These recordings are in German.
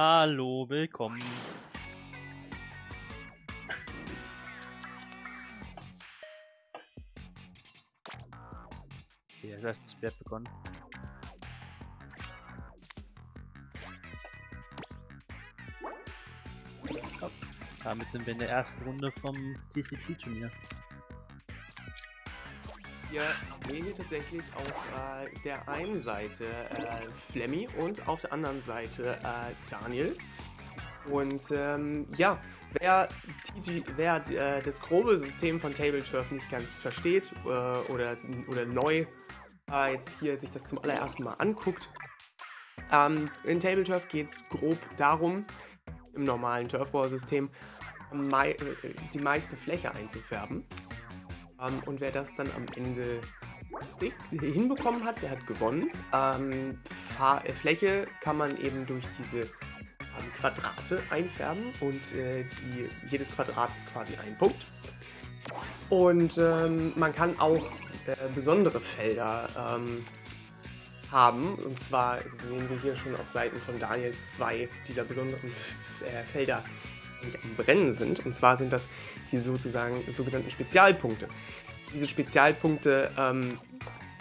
Hallo, willkommen. Okay, das heißt, das Blatt begonnen. Hopp. Damit sind wir in der ersten Runde vom TCP-Turnier. Wir sehen hier tatsächlich auf der einen Seite Flemmi und auf der anderen Seite Daniel. Und ja, wer das grobe System von Tableturf nicht ganz versteht oder neu jetzt hier sich das zum allerersten Mal anguckt, in Tableturf geht es grob darum, im normalen Turfbau-System die meiste Fläche einzufärben. Und wer das dann am Ende hinbekommen hat, der hat gewonnen. Fläche kann man eben durch diese Quadrate einfärben und jedes Quadrat ist quasi ein Punkt. Und man kann auch besondere Felder haben. Und zwar sehen wir hier schon auf Seiten von Daniel zwei dieser besonderen Felder, nicht am Brennen sind, und zwar sind das die sozusagen sogenannten Spezialpunkte. Diese Spezialpunkte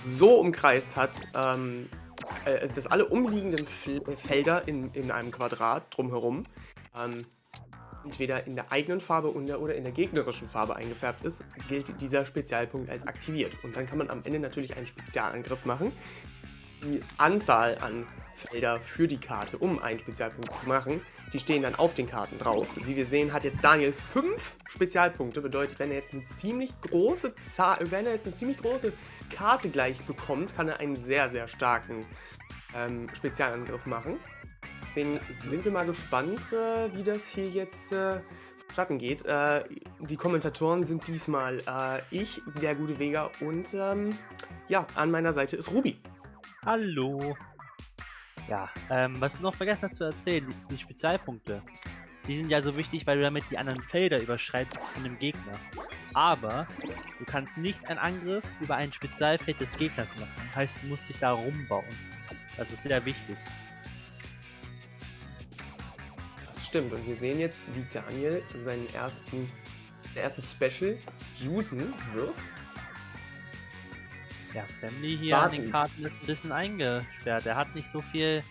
so umkreist hat, dass alle umliegenden Felder in einem Quadrat drumherum entweder in der eigenen Farbe oder in der gegnerischen Farbe eingefärbt ist, gilt dieser Spezialpunkt als aktiviert. Und dann kann man am Ende natürlich einen Spezialangriff machen. Die Anzahl an Felder für die Karte, um einen Spezialpunkt zu machen, die stehen dann auf den Karten drauf. Wie wir sehen, hat jetzt Daniel 5 Spezialpunkte. Bedeutet, wenn er jetzt eine ziemlich große Karte gleich bekommt, kann er einen sehr, sehr starken Spezialangriff machen. Deswegen sind wir mal gespannt, wie das hier jetzt vonstatten geht. Die Kommentatoren sind diesmal ich, der gute Vega, und ja, an meiner Seite ist Ruby. Hallo. Ja, was du noch vergessen hast zu erzählen, die Spezialpunkte, die sind ja so wichtig, weil du damit die anderen Felder überschreibst von dem Gegner. Aber du kannst nicht einen Angriff über ein Spezialfeld des Gegners machen. Das heißt, du musst dich da rumbauen. Das ist sehr wichtig. Das stimmt. Und wir sehen jetzt, wie Daniel seinen erste Special usen wird. Ja, Flemmi hier an den Karten ist ein bisschen eingesperrt. Er hat nicht so viel,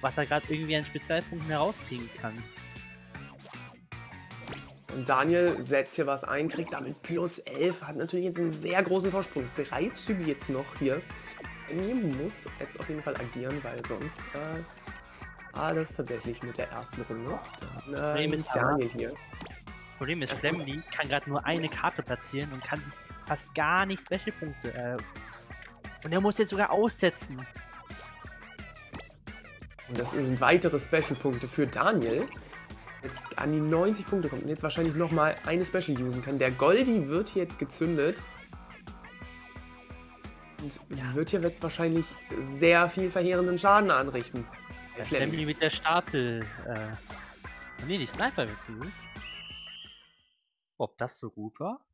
was er gerade irgendwie an Spezialpunkten herauskriegen kann. Und Daniel setzt hier was ein, kriegt damit plus 11, hat natürlich jetzt einen sehr großen Vorsprung. 3 Züge jetzt noch hier. Flemmi muss jetzt auf jeden Fall agieren, weil sonst war das tatsächlich mit der ersten Runde. Dann ist Daniel hier. Problem ist, Flemmi kann gerade nur eine Karte platzieren und kann sich fast gar nicht Special-Punkte. Und er muss jetzt sogar aussetzen. Und das sind weitere Special-Punkte für Daniel. Jetzt an die 90 Punkte kommt und jetzt wahrscheinlich nochmal eine Special usen kann. Der Goldi wird hier jetzt gezündet. Und ja, wird hier jetzt wahrscheinlich sehr viel verheerenden Schaden anrichten. Der Flemmi mit der Stapel. Ne, die Sniper wird genutzt. Ob das so gut war?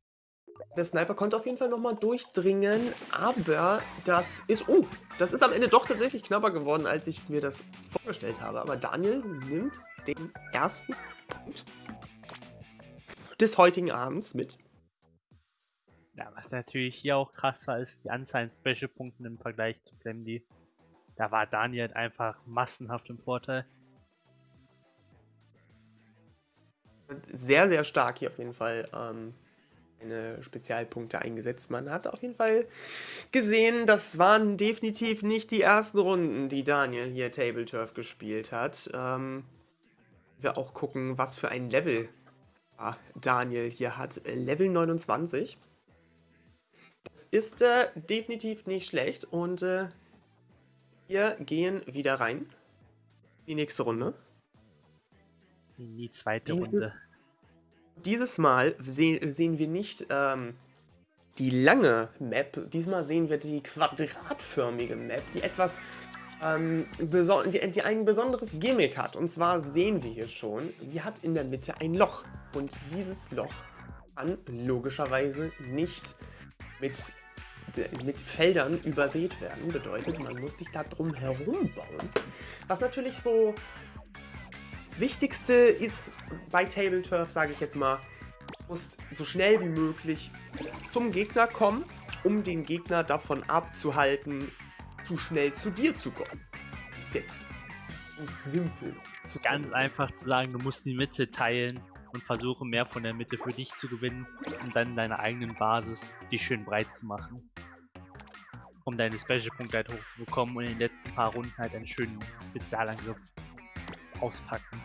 Der Sniper konnte auf jeden Fall nochmal durchdringen, aber das ist... Oh, das ist am Ende doch tatsächlich knapper geworden, als ich mir das vorgestellt habe. Aber Daniel nimmt den ersten Punkt des heutigen Abends mit. Ja, was natürlich hier auch krass war, ist die Anzahl an Special-Punkten im Vergleich zu Flemmi. Da war Daniel einfach massenhaft im Vorteil. Sehr, sehr stark hier auf jeden Fall eine Spezialpunkte eingesetzt. Man hat auf jeden Fall gesehen, das waren definitiv nicht die ersten Runden, die Daniel hier Tableturf gespielt hat. Wir auch gucken, was für ein Level Daniel hier hat. Level 29. Das ist definitiv nicht schlecht und wir gehen wieder rein. Die nächste Runde. In die zweite Runde. Dieses Mal sehen wir nicht die lange Map, diesmal sehen wir die quadratförmige Map, die etwas die ein besonderes Gimmick hat. Und zwar sehen wir hier schon, die hat in der Mitte ein Loch. Und dieses Loch kann logischerweise nicht mit Feldern übersät werden. Bedeutet, man muss sich da drum herum bauen. Was natürlich so Das Wichtigste ist bei Tableturf, sage ich jetzt mal, du musst so schnell wie möglich zum Gegner kommen, um den Gegner davon abzuhalten, zu schnell zu dir zu kommen. Ist jetzt simpel. Ganz einfach zu sagen, du musst die Mitte teilen und versuche mehr von der Mitte für dich zu gewinnen, um dann deine eigenen Basis die schön breit zu machen. Um deine Spezialpunkte halt hochzubekommen und in den letzten paar Runden halt einen schönen Spezialangriff auspacken.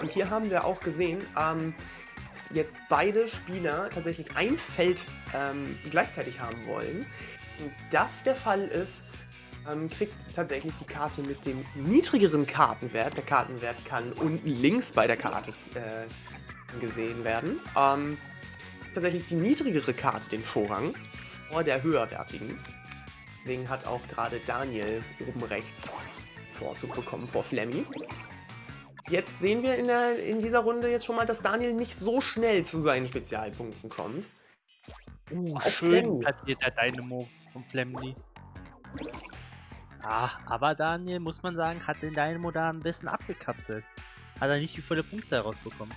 Und hier haben wir auch gesehen, dass jetzt beide Spieler tatsächlich ein Feld gleichzeitig haben wollen. Wenn das der Fall ist, kriegt tatsächlich die Karte mit dem niedrigeren Kartenwert. Der Kartenwert kann unten links bei der Karte gesehen werden. Tatsächlich die niedrigere Karte den Vorrang vor der höherwertigen. Deswegen hat auch gerade Daniel oben rechts Vorzug bekommen vor Flemmi. Jetzt sehen wir in dieser Runde jetzt schon mal, dass Daniel nicht so schnell zu seinen Spezialpunkten kommt. Schön platziert der Dynamo von Flemmi. Ah, aber Daniel, muss man sagen, hat den Dynamo da ein bisschen abgekapselt. Hat er nicht die volle Punktzahl rausbekommen.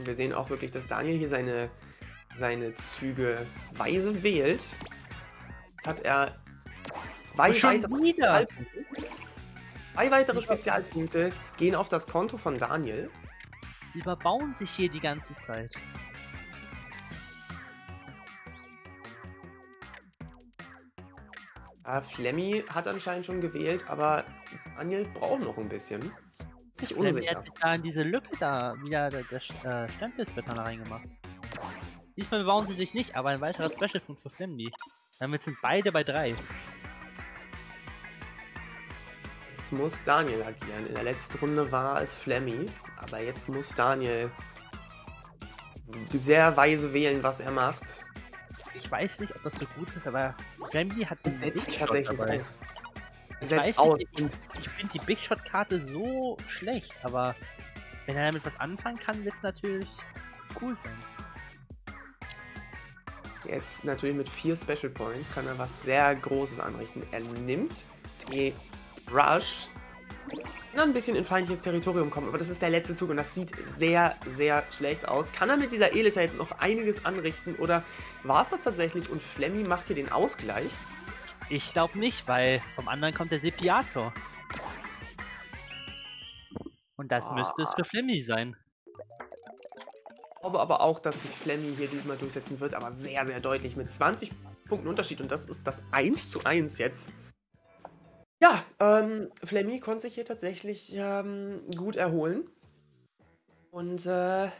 Wir sehen auch wirklich, dass Daniel hier seine Züge weise wählt. Jetzt hat er zwei weitere Spezialpunkte gehen auf das Konto von Daniel. Die überbauen sich hier die ganze Zeit. Flemmi hat anscheinend schon gewählt, aber Daniel braucht noch ein bisschen. Ist sich unsicher. Flemmi hat sich da in diese Lücke da wieder der Stempelswetter reingemacht. Diesmal bauen sie sich nicht, aber ein weiterer Specialpunkt für Flemmi. Damit sind beide bei 3. Jetzt muss Daniel agieren. In der letzten Runde war es Flemmi, aber jetzt muss Daniel sehr weise wählen, was er macht. Ich weiß nicht, ob das so gut ist, aber Flemmi hat den Big Shot dabei. Ich weiß nicht, ich finde die Big Shot Karte so schlecht, aber wenn er damit was anfangen kann, wird es natürlich cool sein. Jetzt natürlich mit 4 Special Points kann er was sehr Großes anrichten. Er nimmt die Rush. Kann er ein bisschen in feindliches Territorium kommen, aber das ist der letzte Zug und das sieht sehr, sehr schlecht aus. Kann er mit dieser Elita jetzt noch einiges anrichten oder war es das tatsächlich und Flemmi macht hier den Ausgleich? Ich glaube nicht, weil vom anderen kommt der Sepiator. Und das müsste es für Flemmi sein. Ich glaube aber auch, dass sich Flemmi hier diesmal durchsetzen wird, aber sehr, sehr deutlich mit 20 Punkten Unterschied und das ist das 1:1 jetzt. Ja, Flemmi konnte sich hier tatsächlich gut erholen und ja,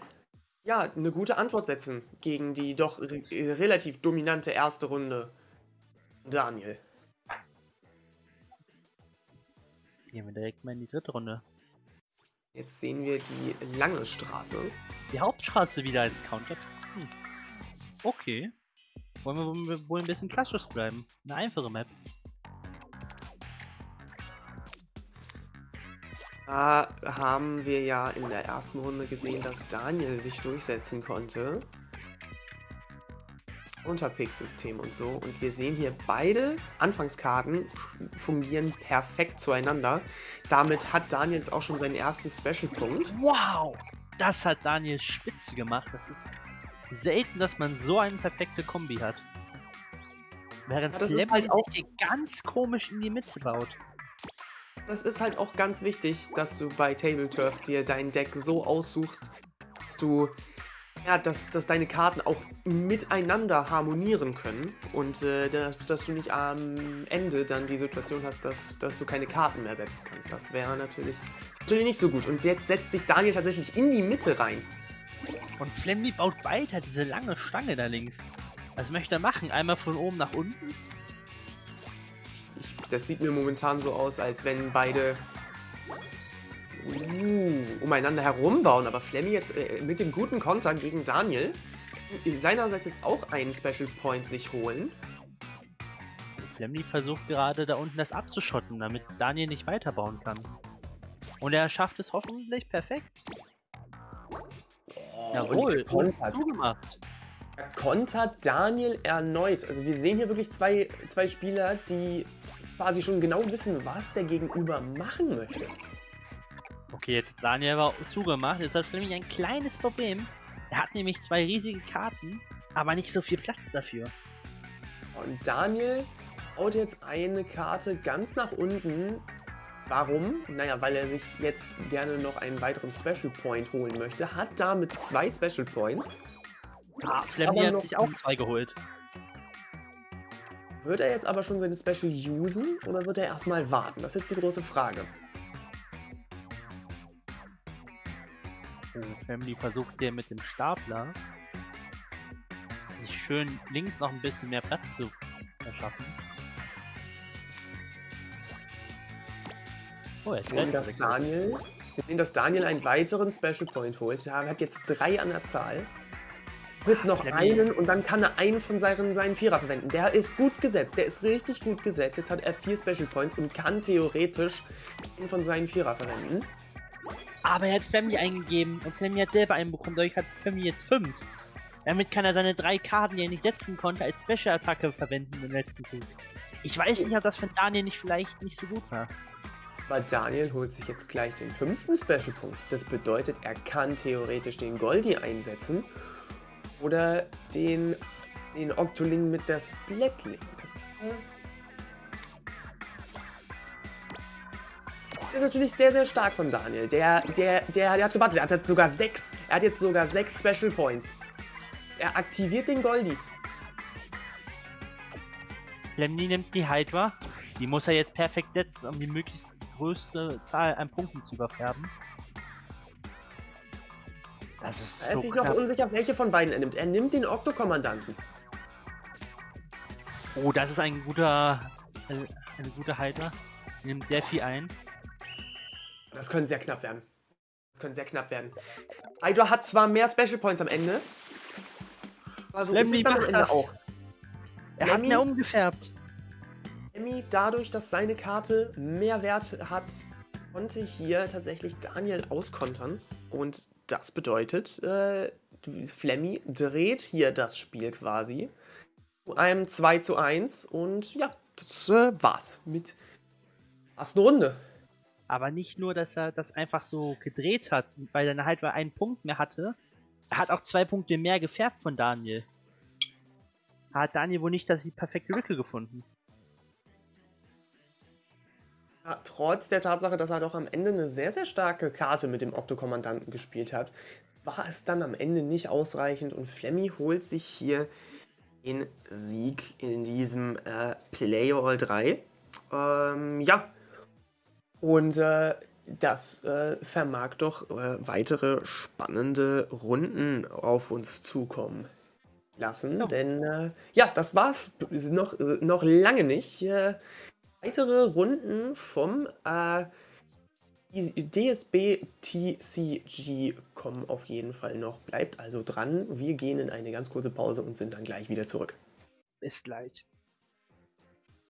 eine gute Antwort setzen gegen die doch relativ dominante erste Runde Daniel. Gehen wir direkt mal in die dritte Runde. Jetzt sehen wir die lange Straße. Die Hauptstraße wieder als Counter. Okay. Wollen wir wohl ein bisschen klassisch bleiben. Eine einfache Map. Da haben wir ja in der ersten Runde gesehen, dass Daniel sich durchsetzen konnte. Unterpick-System und so. Und wir sehen hier, beide Anfangskarten fungieren perfekt zueinander. Damit hat Daniel jetzt auch schon seinen ersten Special-Punkt. Wow! Das hat Daniel spitze gemacht. Das ist selten, dass man so eine perfekte Kombi hat. Während Flemmi halt auch hier ganz komisch in die Mitte baut. Das ist halt auch ganz wichtig, dass du bei Tableturf dir dein Deck so aussuchst, dass du, ja, dass deine Karten auch miteinander harmonieren können und dass du nicht am Ende dann die Situation hast, dass du keine Karten mehr setzen kannst. Das wäre natürlich nicht so gut. Und jetzt setzt sich Daniel tatsächlich in die Mitte rein. Und Flemmi baut weiter diese lange Stange da links. Was möchte er machen? Einmal von oben nach unten? Das sieht mir momentan so aus, als wenn beide umeinander herumbauen. Aber Flemmi jetzt mit dem guten Konter gegen Daniel seinerseits jetzt auch einen Special Point sich holen. Flemmi versucht gerade da unten das abzuschotten, damit Daniel nicht weiterbauen kann. Und er schafft es hoffentlich perfekt. Jawohl, zugemacht. Kontert Daniel erneut. Also wir sehen hier wirklich zwei Spieler, die quasi schon genau wissen, was der Gegenüber machen möchte. Okay, jetzt Daniel war zugemacht. Jetzt hat Flemmi ein kleines Problem. Er hat nämlich zwei riesige Karten, aber nicht so viel Platz dafür. Und Daniel haut jetzt eine Karte ganz nach unten. Warum? Naja, weil er sich jetzt gerne noch einen weiteren Special Point holen möchte. Hat damit zwei Special Points. Ah, Flemmi hat sich auch zwei geholt. Wird er jetzt aber schon seine Special usen oder wird er erstmal warten? Das ist jetzt die große Frage. Flemmi versucht hier mit dem Stapler sich schön links noch ein bisschen mehr Platz zu verschaffen. Oh, jetzt wir sehen, dass Daniel einen weiteren Special Point holt. Er hat jetzt drei an der Zahl. Jetzt noch einen und dann kann er einen von seinen Vierer verwenden. Der ist gut gesetzt, der ist richtig gut gesetzt. Jetzt hat er 4 Special Points und kann theoretisch einen von seinen Vierer verwenden. Aber er hat Flemmi eingegeben und Flemmi hat selber einen bekommen, dadurch hat Flemmi jetzt 5. Damit kann er seine 3 Karten, die er nicht setzen konnte, als Special-Attacke verwenden im letzten Zug. Ich weiß nicht, ob das von Daniel vielleicht nicht so gut war. Aber Daniel holt sich jetzt gleich den 5. Special-Punkt. Das bedeutet, er kann theoretisch den Goldi einsetzen. Oder den Octoling mit der Splatling. Das ist natürlich sehr, sehr stark von Daniel. Der hat gewartet. Er hat jetzt sogar 6 Special Points. Er aktiviert den Goldi. Flemmi nimmt die Hydra. Die muss er jetzt perfekt setzen, um die möglichst größte Zahl an Punkten zu überfärben. Das ist so Er ist sich noch unsicher, welche von beiden er nimmt. Er nimmt den Okto-Kommandanten. Oh, das ist ein guter, eine gute Hydra. Er nimmt sehr viel ein. Das könnte sehr knapp werden. Hydra hat zwar mehr Special Points am Ende. Also Flemmi macht das auch. Er hat ihn ja umgefärbt. Flemmi, dadurch, dass seine Karte mehr Wert hat, konnte hier tatsächlich Daniel auskontern. Und das bedeutet, Flemmi dreht hier das Spiel quasi zu einem 2:1. Und ja, das war's mit der ersten Runde. Aber nicht nur, dass er das einfach so gedreht hat, weil er halt einen Punkt mehr hatte. Er hat auch 2 Punkte mehr gefärbt von Daniel. Hat Daniel wohl nicht die perfekte Lücke gefunden. Ja, trotz der Tatsache, dass er doch am Ende eine sehr, sehr starke Karte mit dem Okto-Kommandanten gespielt hat, war es dann am Ende nicht ausreichend und Flemmi holt sich hier den Sieg in diesem Play-All 3. Ja. Und das vermag doch weitere spannende Runden auf uns zukommen lassen. Ja. Denn ja, das war's noch lange nicht. Weitere Runden vom DSB TCG kommen auf jeden Fall noch. Bleibt also dran. Wir gehen in eine ganz kurze Pause und sind dann gleich wieder zurück. Bis gleich.